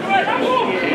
Let's go!